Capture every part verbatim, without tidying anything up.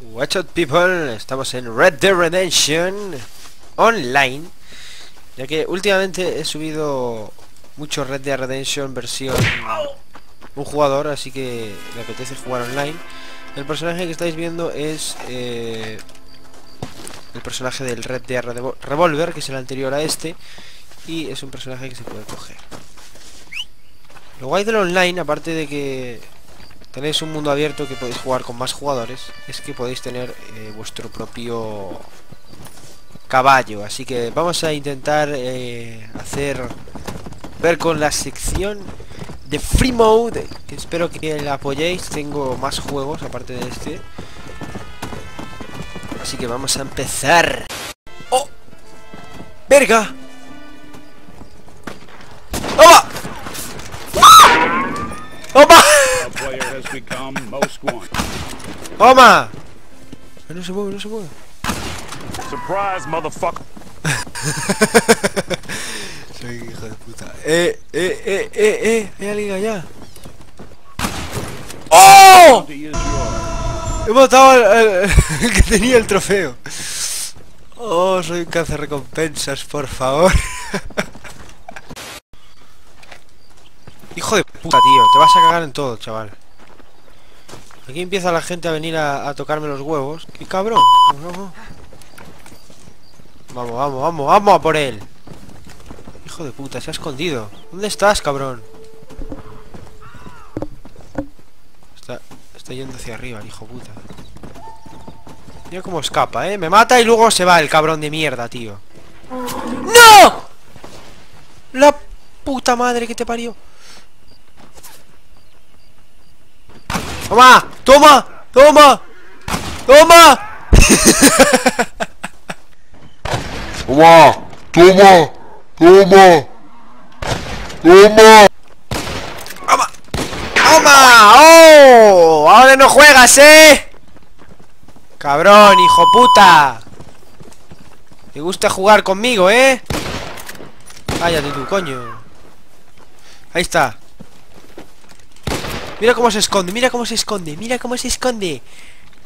What's up, people, estamos en Red Dead Redemption Online, ya que últimamente he subido mucho Red Dead Redemption versión un jugador, así que me apetece jugar online. El personaje que estáis viendo es eh, el personaje del Red Dead Revolver, que es el anterior a este, y es un personaje que se puede coger. Lo guay del online, aparte de que tenéis un mundo abierto que podéis jugar con más jugadores, es que podéis tener eh, vuestro propio caballo. Así que vamos a intentar eh, hacer ver con la sección de Free Mode, que espero que la apoyéis. Tengo más juegos aparte de este, así que vamos a empezar. ¡Oh! ¡Verga! ¡Opa! ¡Opa! ¡Oma! No se mueve, no se mueve. Surprise, motherfucker. Soy hijo de puta. Eh, eh, eh, eh, eh. Hay alguien allá. ¡Oh! He matado al, al que tenía el trofeo. Oh, soy un cazarrecompensas, por favor. Hijo de puta, tío. Te vas a cagar en todo, chaval. Aquí empieza la gente a venir a, a tocarme los huevos. ¡Qué cabrón! Vamos, vamos, vamos, vamos, vamos a por él. Hijo de puta, se ha escondido. ¿Dónde estás, cabrón? Está, está yendo hacia arriba, el hijo de puta. Mira cómo escapa, ¿eh? Me mata y luego se va el cabrón de mierda, tío. ¡No! La puta madre que te parió. ¡Toma! ¡Toma! ¡Toma! ¡Toma! ¡Toma! ¡Toma! ¡Toma! ¡Toma! ¡Toma! ¡Toma! ¡Oh! ¡Ahora no juegas, eh! ¡Cabrón, hijo puta! ¿Te gusta jugar conmigo, eh? ¡Cállate tú, coño! Ahí está. Mira cómo se esconde, mira cómo se esconde, mira cómo se esconde.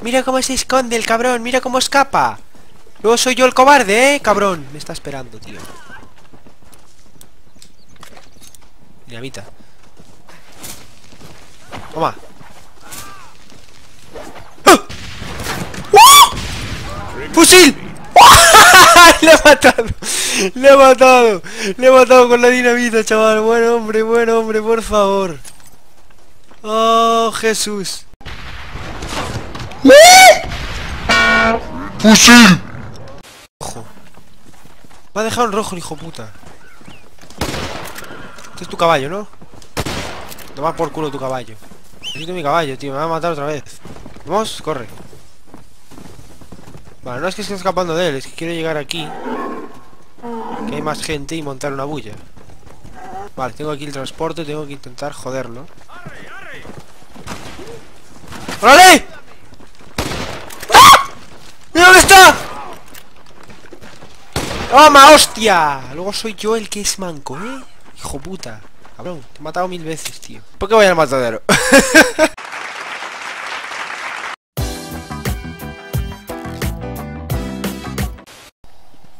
Mira cómo se esconde el cabrón, mira cómo escapa. Luego soy yo el cobarde, eh, cabrón. Me está esperando, tío. Dinamita. Toma. ¡Ah! ¡Oh! ¡Fusil! ¡Oh! Le he matado. Le he matado. Le he matado con la dinamita, chaval. Buen hombre, buen hombre, por favor. ¡Oh, Jesús! ¡Fusil! Rojo. Me ha dejado en rojo el hijo puta. Este es tu caballo, ¿no? Toma por culo tu caballo. Necesito mi caballo, tío. Me va a matar otra vez. Vamos, corre. Vale, no es que esté escapando de él. Es que quiero llegar aquí, que hay más gente, y montar una bulla. Vale, tengo aquí el transporte. Tengo que intentar joderlo. ¡Órale! ¡Ah! ¡Mira dónde está! ¡Toma, hostia! Luego soy yo el que es manco, ¿eh? Hijo puta. Cabrón, te he matado mil veces, tío. ¿Por qué voy al matadero?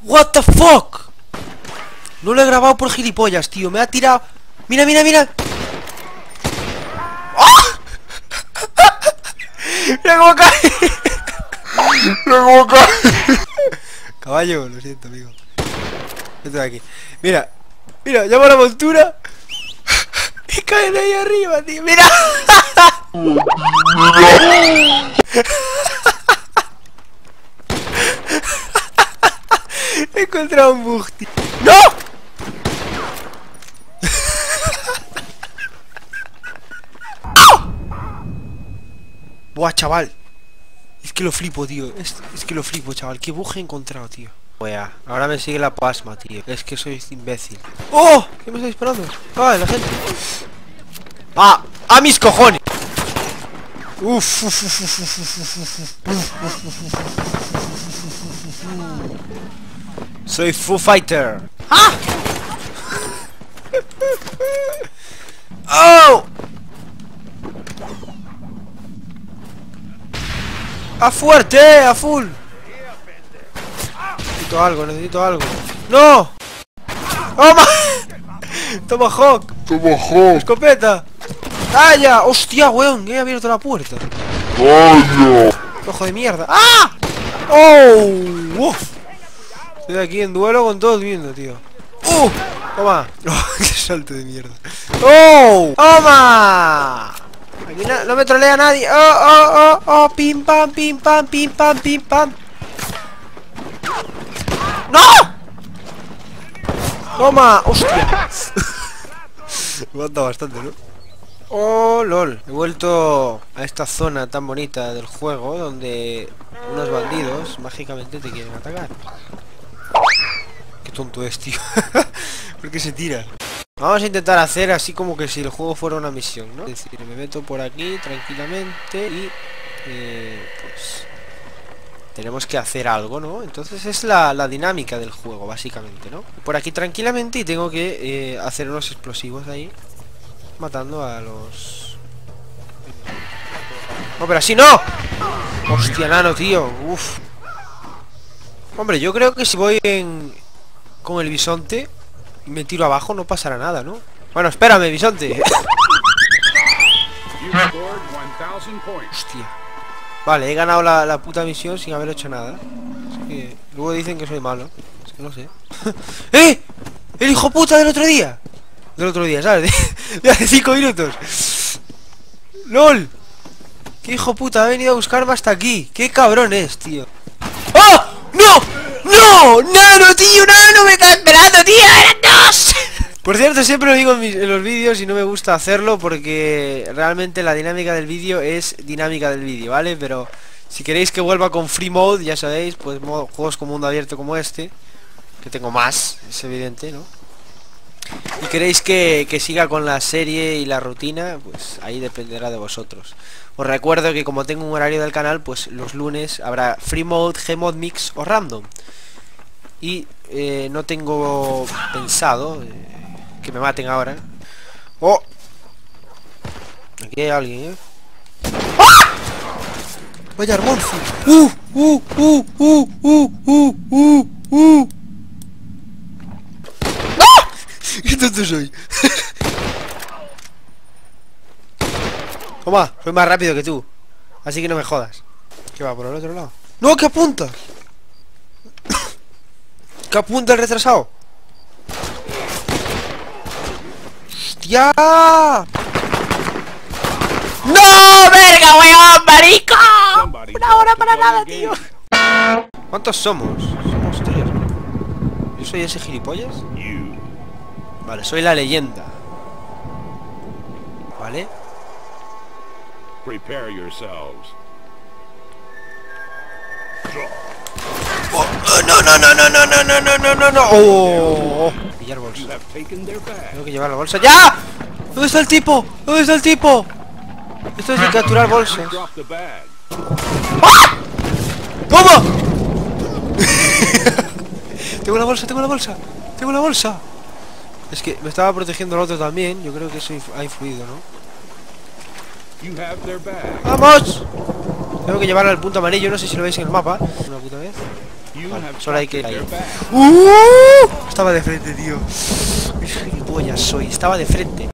What the fuck? No lo he grabado por gilipollas, tío. Me ha tirado. Mira, mira, mira. ¡Mira cómo cae! ¡Mira cómo cae! Caballo, lo siento, amigo. Vete de aquí. Mira, mira, llamo a la montura y cae de ahí arriba, tío. ¡Mira! He encontrado un bug, tío. ¡No! Buah, chaval. Es que lo flipo, tío. Es, es que lo flipo, chaval. Qué buje he encontrado, tío. Wea. Ahora me sigue la pasma, tío. Es que soy imbécil. ¡Oh! ¿Qué me está disparando? ¡Ah, la gente! ¡Ah! ¡A mis cojones! ¡Uf! ¡Uf! ¡Uf! ¡Uf! ¡Uf! ¡Uf! Soy Foo Fighter. ¡Ah! ¡Oh! ¡A fuerte! ¡A full! Necesito algo, necesito algo. ¡No! ¡Oh, ma! ¡Tomahawk! ¡Tomahawk! ¡Escopeta! ¡Ah, ya! ¡Hostia, weón! He abierto la puerta. ¡Coño! ¡Ojo de mierda! ¡Ah! ¡Oh! ¡Uf! Estoy aquí en duelo con todos viendo, tío. ¡Uh! ¡Toma! ¡Qué salto de mierda! ¡Oh! ¡Toma! Aquí no, no me trolea nadie. ¡Oh, oh, oh, oh! ¡Pim, pam, pim, pam, pim, pam, pim, pam! ¡No! ¡Toma! ¡Hostia! Me ha matado bastante, ¿no? ¡Oh, lol! He vuelto a esta zona tan bonita del juego donde unos bandidos mágicamente te quieren atacar. Qué tonto es, tío. ¿Por qué se tira? Vamos a intentar hacer así como que si el juego fuera una misión, ¿no? Es decir, me meto por aquí tranquilamente y... Eh, pues... tenemos que hacer algo, ¿no? Entonces es la, la dinámica del juego, básicamente, ¿no? Por aquí tranquilamente y tengo que eh, hacer unos explosivos ahí. Matando a los... ¡No, pero así no! ¡Hostia, nano, tío! ¡Uf! Hombre, yo creo que si voy en... con el bisonte y me tiro abajo no pasará nada, ¿no? Bueno, espérame, bisonte. Hostia. Vale, he ganado la, la puta misión sin haber hecho nada. Así que luego dicen que soy malo. Así que no sé. ¡Eh! ¡El hijo puta del otro día! Del otro día, ¿sabes? De, de hace cinco minutos. ¡Lol! ¡Qué hijo puta! Ha venido a buscarme hasta aquí. ¡Qué cabrón es, tío! ¡Oh! ¡No! ¡No! ¡Nano, tío! ¡Nano! ¡Me está esperando, tío! ¡Eran dos! Por cierto, siempre lo digo en, mis, en los vídeos y no me gusta hacerlo porque realmente la dinámica del vídeo es dinámica del vídeo, ¿vale? Pero si queréis que vuelva con free mode, ya sabéis, pues modo, juegos con mundo abierto como este, que tengo más, es evidente, ¿no? Y queréis que, que siga con la serie y la rutina, pues ahí dependerá de vosotros. Os recuerdo que como tengo un horario del canal, pues los lunes habrá free mode, Gmod Mix o random. Y eh, no tengo pensado eh, que me maten ahora. ¡Oh! Aquí hay alguien, ¿eh? ¡Ah! ¡Vaya armonzo! ¡Uh! ¡Uh! ¡Uh! ¡Uh! ¡Uh! ¡Uh! ¡Uh! ¡Uh! ¿Qué tonto soy? Toma, soy más rápido que tú. Así que no me jodas. ¿Qué va por el otro lado? ¡No, que apunta! ¡Que apunta el retrasado! ¡Hostia! ¡No! ¡Verga, weón, marico! ¡Una hora para nada, tío! ¿Cuántos somos? Somos tres. ¿Yo soy ese gilipollas? Vale, soy la leyenda. Vale. Prepare yourselves. Oh, no, no, no, no, no, no, no, no, no, no. Oh, pillar bolsa. Tengo que llevar la bolsa. ¡Ya! ¿Dónde está el tipo? ¿Dónde está el tipo? Esto es de capturar bolsas. ¡Ah! ¡Toma! Tengo la bolsa, tengo la bolsa. Tengo la bolsa. Es que me estaba protegiendo el otro también. Yo creo que eso ha influido, ¿no? ¡Vamos! Tengo que llevarlo al punto amarillo, no sé si lo veis en el mapa. Una puta vez. Vale, solo hay que ir ahí. ¡Uh! Estaba de frente, tío. ¡Qué gilipollas soy! Estaba de frente.